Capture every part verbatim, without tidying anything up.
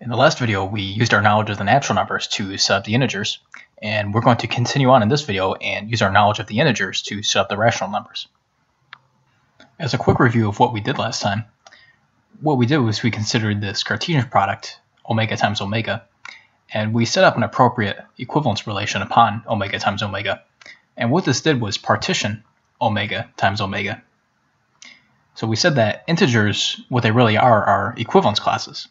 In the last video, we used our knowledge of the natural numbers to set up the integers, and we're going to continue on in this video and use our knowledge of the integers to set up the rational numbers. As a quick review of what we did last time, what we did was we considered this Cartesian product, omega times omega, and we set up an appropriate equivalence relation upon omega times omega. And what this did was partition omega times omega. So we said that integers, what they really are, are equivalence classes.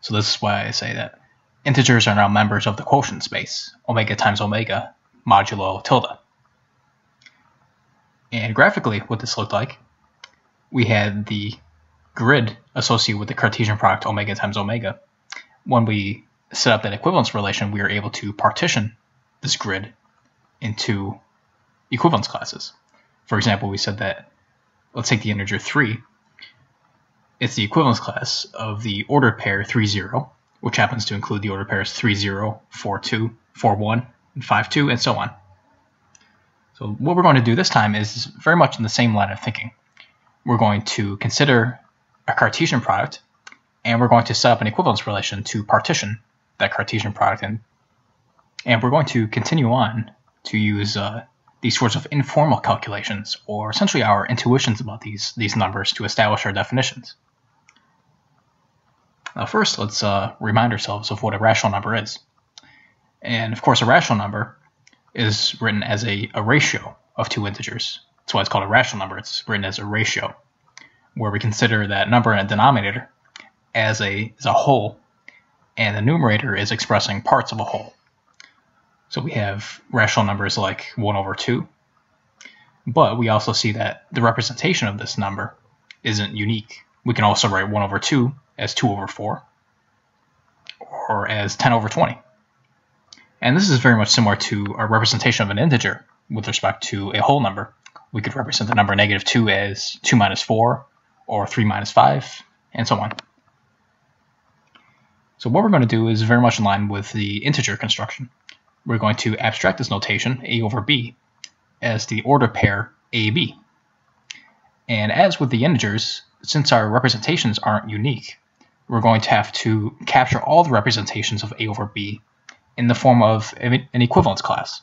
So this is why I say that integers are now members of the quotient space, omega times omega modulo tilde. And graphically, what this looked like, we had the grid associated with the Cartesian product omega times omega. When we set up that equivalence relation, we were able to partition this grid into equivalence classes. For example, we said that, let's take the integer three. It's the equivalence class of the ordered pair three, zero, which happens to include the ordered pairs three, zero, four, two, four, one, and five, two, and so on. So what we're going to do this time is very much in the same line of thinking. We're going to consider a Cartesian product, and we're going to set up an equivalence relation to partition that Cartesian product in. And we're going to continue on to use uh, these sorts of informal calculations, or essentially our intuitions about these, these numbers, to establish our definitions. Now first, let's uh, remind ourselves of what a rational number is. And of course, a rational number is written as a, a ratio of two integers. That's why it's called a rational number. It's written as a ratio, where we consider that number in a denominator as a, as a whole, and the numerator is expressing parts of a whole. So we have rational numbers like one over two, but we also see that the representation of this number isn't unique. We can also write one over two as two over four, or as ten over twenty. And this is very much similar to our representation of an integer with respect to a whole number. We could represent the number negative two as two minus four, or three minus five, and so on. So what we're going to do is very much in line with the integer construction. We're going to abstract this notation, a over b, as the ordered pair a b. And as with the integers, since our representations aren't unique, we're going to have to capture all the representations of a over b in the form of an equivalence class.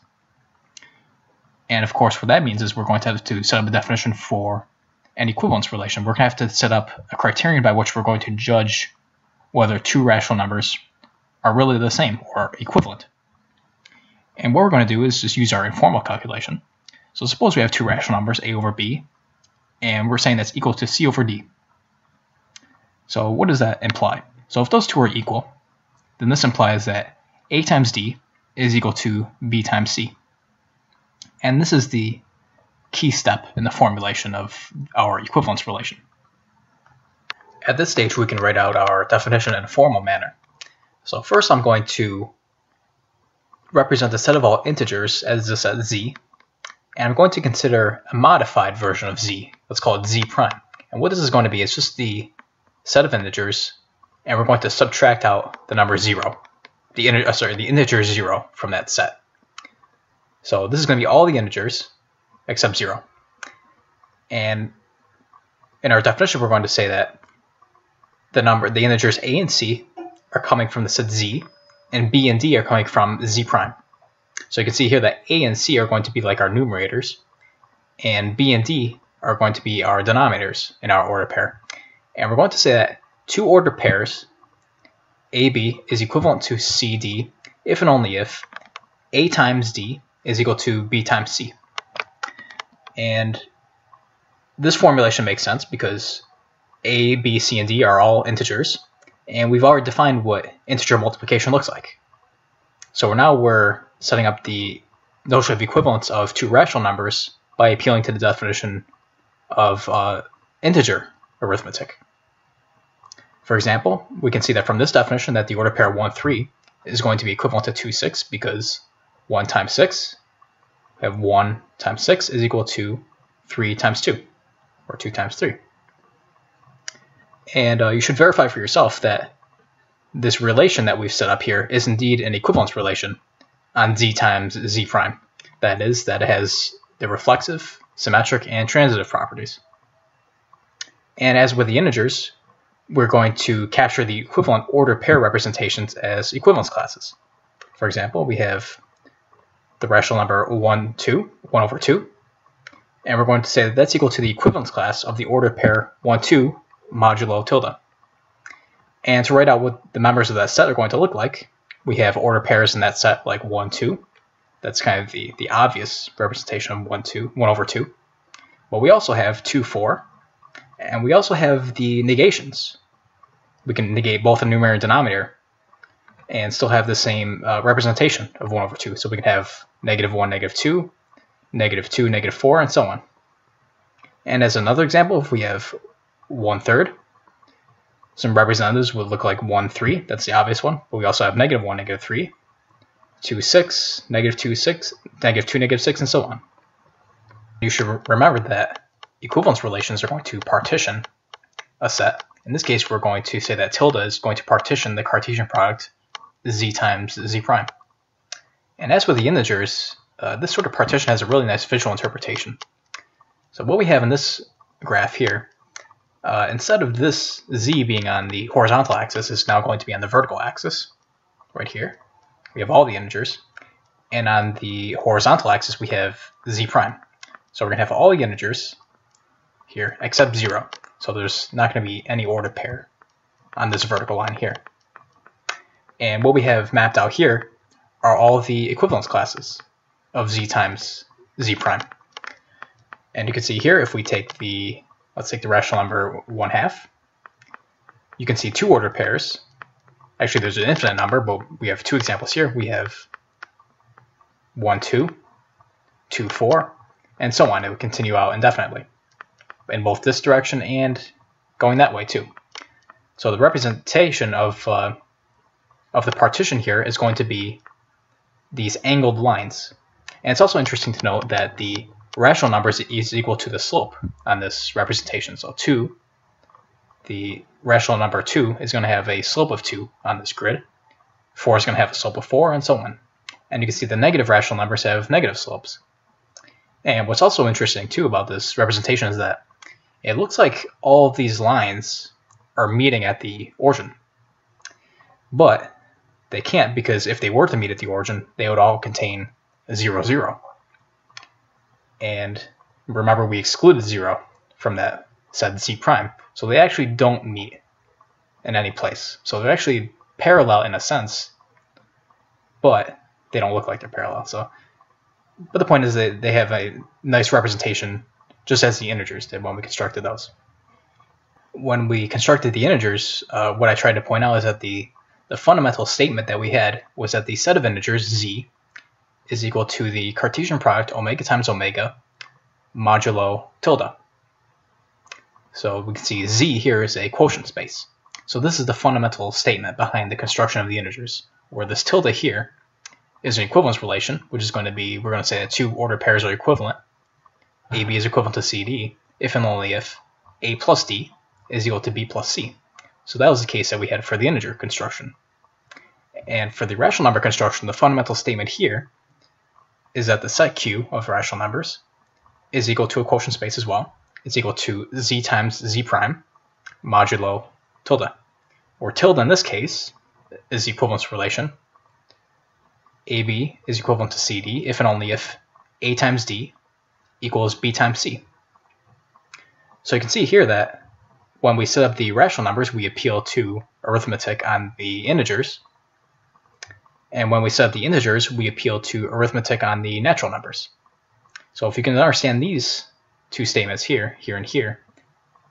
And of course, what that means is we're going to have to set up a definition for an equivalence relation. We're going to have to set up a criterion by which we're going to judge whether two rational numbers are really the same or equivalent. And what we're going to do is just use our informal calculation. So suppose we have two rational numbers, a over b, and we're saying that's equal to c over d. So what does that imply? So if those two are equal, then this implies that a times d is equal to b times c. And this is the key step in the formulation of our equivalence relation. At this stage, we can write out our definition in a formal manner. So first, I'm going to represent the set of all integers as the set z, and I'm going to consider a modified version of z. Let's call it z prime. And what this is going to be is just the set of integers, and we're going to subtract out the number zero, the integer, uh, sorry, the integer zero from that set. So this is going to be all the integers except zero. And in our definition, we're going to say that the number, the integers a and c, are coming from the set z, and b and d are coming from z prime. So you can see here that a and c are going to be like our numerators, and b and d are going to be our denominators in our ordered pair. And we're going to say that two ordered pairs, a b, is equivalent to c d if and only if a times d is equal to b times c. And this formulation makes sense because a, b, c, and d are all integers, and we've already defined what integer multiplication looks like. So now we're setting up the notion of equivalence of two rational numbers by appealing to the definition of uh, integer arithmetic. For example, we can see that from this definition that the ordered pair one, three is going to be equivalent to two, six, because one times six, we have one times six is equal to three times two, or two times three. And uh, you should verify for yourself that this relation that we've set up here is indeed an equivalence relation on z times z prime. That is, that it has the reflexive, symmetric, and transitive properties. And as with the integers, we're going to capture the equivalent order pair representations as equivalence classes. For example, we have the rational number one, two, one over two, and we're going to say that that's equal to the equivalence class of the order pair one, two modulo tilde. And to write out what the members of that set are going to look like, we have order pairs in that set like one, two. That's kind of the, the obvious representation of one, two, one over two. But we also have two, four, and we also have the negations. We can negate both the numerator and denominator and still have the same uh, representation of one over two. So we can have negative one, negative two, negative two, negative four, and so on. And as another example, if we have one third, some representatives would look like one, three. That's the obvious one. But we also have negative one, negative three, two, six, negative two, six, negative two, negative six, and so on. You should remember that equivalence relations are going to partition a set. In this case, we're going to say that tilde is going to partition the Cartesian product z times z prime. And as with the integers, uh, this sort of partition has a really nice visual interpretation. So what we have in this graph here, Uh, instead of this z being on the horizontal axis, it's now going to be on the vertical axis, right here. We have all the integers. And on the horizontal axis, we have z prime. So we're going to have all the integers here, except zero. So there's not going to be any ordered pair on this vertical line here. And what we have mapped out here are all the equivalence classes of z times z prime. And you can see here, if we take the Let's take the rational number one half. You can see two order pairs. Actually, there's an infinite number, but we have two examples here. We have one, two, two, four, and so on. It would continue out indefinitely in both this direction and going that way too. So the representation of, uh, of the partition here is going to be these angled lines. And it's also interesting to note that the rational number is equal to the slope on this representation. So two, the rational number two is going to have a slope of two on this grid. four is going to have a slope of four, and so on. And you can see the negative rational numbers have negative slopes. And what's also interesting too about this representation is that it looks like all of these lines are meeting at the origin. But they can't, because if they were to meet at the origin, they would all contain zero, zero. And remember, we excluded zero from that said z prime, so they actually don't meet in any place. So they're actually parallel in a sense, but they don't look like they're parallel. So, but the point is that they have a nice representation, just as the integers did when we constructed those. When we constructed the integers, uh, what I tried to point out is that the the fundamental statement that we had was that the set of integers z is equal to the Cartesian product omega times omega modulo tilde. So we can see z here is a quotient space. So this is the fundamental statement behind the construction of the integers, where this tilde here is an equivalence relation, which is going to be, we're going to say that two ordered pairs are equivalent. A B is equivalent to C D if and only if A plus D is equal to B plus C. So that was the case that we had for the integer construction. And for the rational number construction, the fundamental statement here is that the set Q of rational numbers is equal to a quotient space as well. It's equal to z times z prime modulo tilde, or tilde in this case is the equivalence relation. A B is equivalent to C D if and only if A times D equals B times C. So you can see here that when we set up the rational numbers, we appeal to arithmetic on the integers. And when we set up the integers, we appeal to arithmetic on the natural numbers. So if you can understand these two statements here, here and here,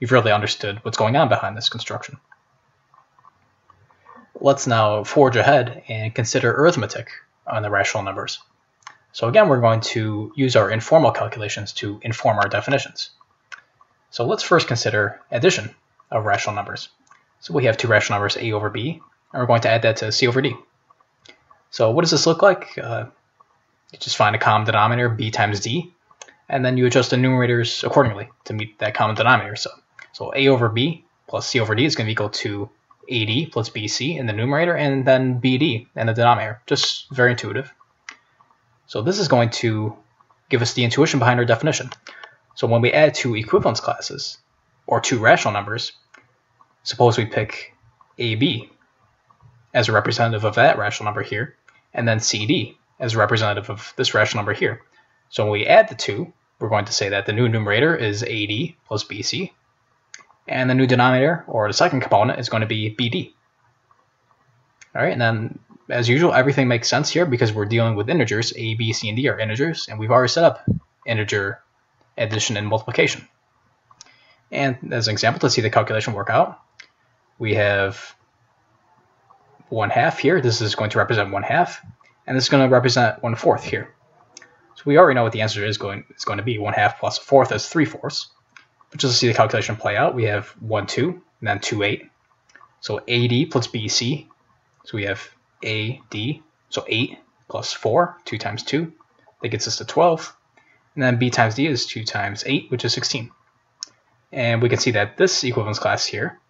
you've really understood what's going on behind this construction. Let's now forge ahead and consider arithmetic on the rational numbers. So again, we're going to use our informal calculations to inform our definitions. So let's first consider addition of rational numbers. So we have two rational numbers, A over B, and we're going to add that to C over D. So what does this look like? Uh, you just find a common denominator, B times D, and then you adjust the numerators accordingly to meet that common denominator. So, so A over B plus C over D is going to be equal to A D plus B C in the numerator, and then B D in the denominator. Just very intuitive. So this is going to give us the intuition behind our definition. So when we add two equivalence classes, or two rational numbers, Suppose we pick A B as a representative of that rational number here, and then C D as a representative of this rational number here. So when we add the two, we're going to say that the new numerator is A D plus B C, and the new denominator, or the second component, is going to be B D. All right, and then as usual, everything makes sense here because we're dealing with integers. A, B, C, and D are integers, and we've already set up integer addition and multiplication. And as an example, to see the calculation work out, we have one half here. This is going to represent one half, and this is going to represent one fourth here. So we already know what the answer is going it's going to be. One half plus a fourth is three fourths. But just to see the calculation play out, we have one two and then two eight. So A D plus B C. So we have A D, so eight plus four, two times two, that gets us to twelve. And then B times D is two times eight, which is sixteen. And we can see that this equivalence class here,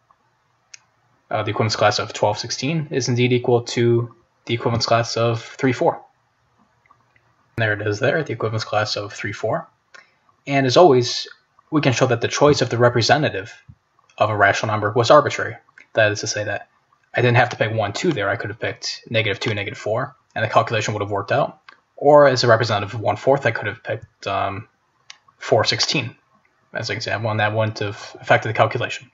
uh, the equivalence class of twelve sixteen, is indeed equal to the equivalence class of three four. There it is there, the equivalence class of three four. And as always, we can show that the choice of the representative of a rational number was arbitrary. That is to say that I didn't have to pick one, two there. I could have picked negative two, negative four, and the calculation would have worked out. Or as a representative of one fourth, I could have picked um, four sixteen as an example, and that wouldn't have affected the calculation.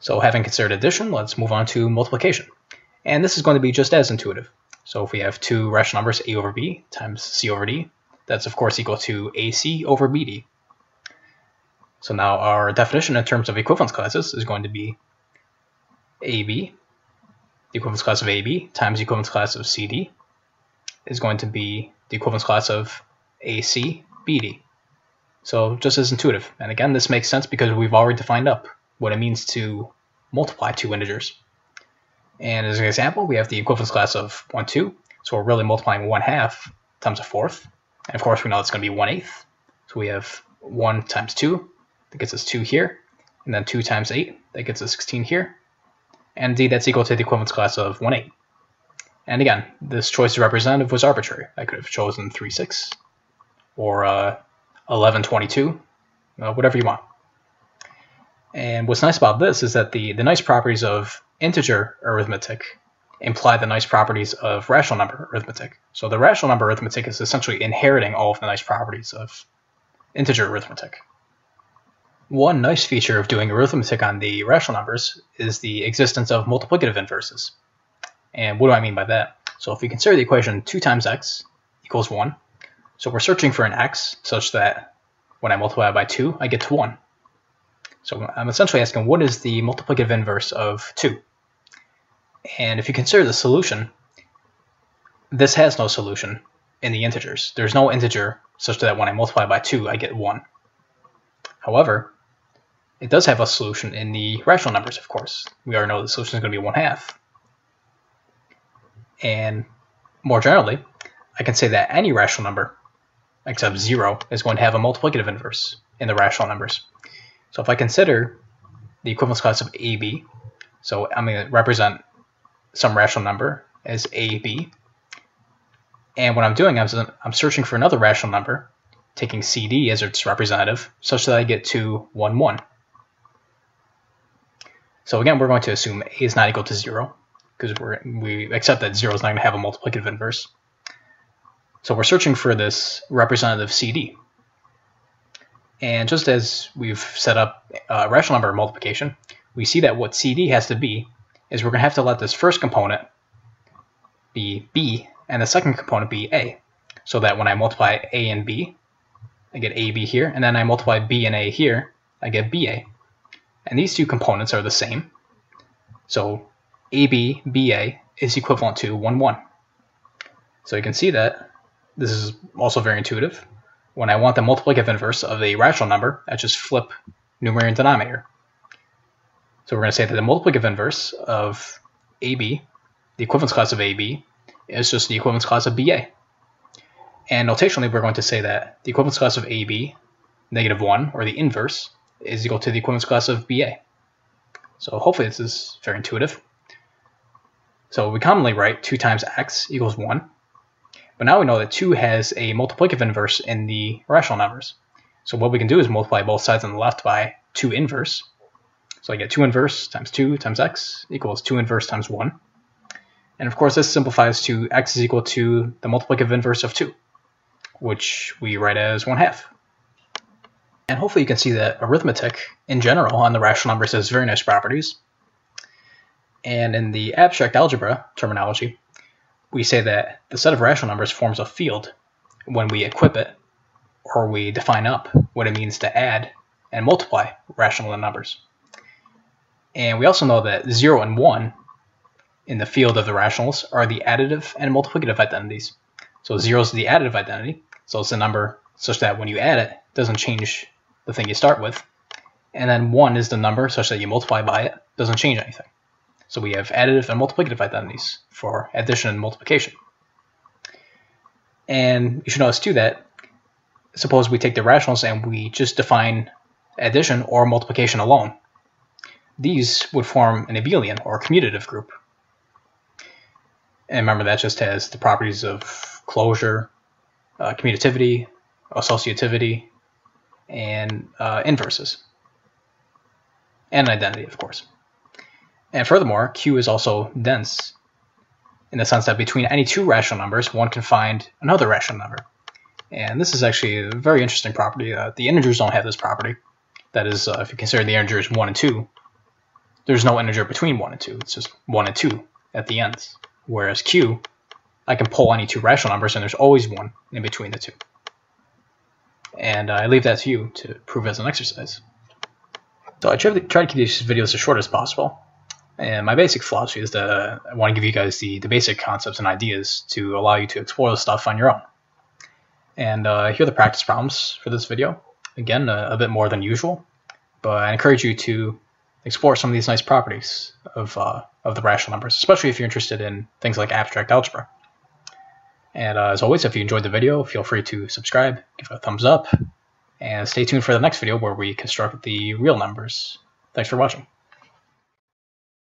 So having considered addition, let's move on to multiplication. And this is going to be just as intuitive. So if we have two rational numbers, A over B times C over D, that's of course equal to A C over B D. So now our definition in terms of equivalence classes is going to be A B, the equivalence class of A B times the equivalence class of C D is going to be the equivalence class of A C B D. So just as intuitive. And again, this makes sense because we've already defined up what it means to multiply two integers. And as an example, we have the equivalence class of one, two. So we're really multiplying one half times a fourth. And of course, we know it's going to be one eighth. So we have one times two. That gets us two here. And then two times eight. That gets us sixteen here. And indeed, that's equal to the equivalence class of one eighth. And again, this choice of representative was arbitrary. I could have chosen three six or uh, eleven twenty-two, uh, whatever you want. And what's nice about this is that the, the nice properties of integer arithmetic imply the nice properties of rational number arithmetic. So the rational number arithmetic is essentially inheriting all of the nice properties of integer arithmetic. One nice feature of doing arithmetic on the rational numbers is the existence of multiplicative inverses. And what do I mean by that? So if we consider the equation two times x equals one, so we're searching for an x such that when I multiply by two, I get to one. So I'm essentially asking, what is the multiplicative inverse of two? And if you consider the solution, this has no solution in the integers. There's no integer such that when I multiply by two, I get one. However, it does have a solution in the rational numbers, of course. We already know the solution is going to be one half. And more generally, I can say that any rational number, except zero, is going to have a multiplicative inverse in the rational numbers. So if I consider the equivalence class of A B, so I'm going to represent some rational number as A B. And what I'm doing is I'm searching for another rational number, taking C D as its representative, such that I get to one, one. So again, we're going to assume A is not equal to zero, because we accept that zero is not going to have a multiplicative inverse. So we're searching for this representative C D. And just as we've set up uh, rational number multiplication, we see that what C D has to be is we're going to have to let this first component be B, and the second component be A, so that when I multiply A and B, I get A B here, and then I multiply B and A here, I get B A. And these two components are the same. So A B, B A is equivalent to one, one. So you can see that this is also very intuitive. When I want the multiplicative inverse of a rational number, I just flip numerator and denominator. So we're going to say that the multiplicative inverse of A B, the equivalence class of A B, is just the equivalence class of B A. And notationally, we're going to say that the equivalence class of A B, negative one, or the inverse, is equal to the equivalence class of B A. So hopefully this is very intuitive. So we commonly write two times x equals one. But now we know that two has a multiplicative inverse in the rational numbers. So what we can do is multiply both sides on the left by two inverse. So I get two inverse times two times x equals two inverse times one. And of course, this simplifies to x is equal to the multiplicative inverse of two, which we write as one half. And hopefully you can see that arithmetic in general on the rational numbers has very nice properties. And in the abstract algebra terminology, we say that the set of rational numbers forms a field when we equip it, or we define up what it means to add and multiply rational numbers. And we also know that zero and one in the field of the rationals are the additive and multiplicative identities. So zero is the additive identity, so it's a number such that when you add it, it doesn't change the thing you start with. And then one is the number such that you multiply by it, doesn't change anything. So we have additive and multiplicative identities for addition and multiplication. And you should notice too that suppose we take the rationals and we just define addition or multiplication alone. These would form an abelian or commutative group. And remember, that just has the properties of closure, uh, commutativity, associativity, and uh, inverses. And identity, of course. And furthermore, Q is also dense in the sense that between any two rational numbers, one can find another rational number. And this is actually a very interesting property. Uh, the integers don't have this property. That is, uh, if you consider the integers one and two, there's no integer between one and two. It's just one and two at the ends. Whereas Q, I can pull any two rational numbers, and there's always one in between the two. And uh, I leave that to you to prove as an exercise. So I try to, try to keep these videos as short as possible. And my basic philosophy is that uh, I want to give you guys the, the basic concepts and ideas to allow you to explore the stuff on your own. And uh, here are the practice problems for this video. Again, a, a bit more than usual, but I encourage you to explore some of these nice properties of, uh, of the rational numbers, especially if you're interested in things like abstract algebra. And uh, as always, if you enjoyed the video, feel free to subscribe, give it a thumbs up, and stay tuned for the next video where we construct the real numbers. Thanks for watching.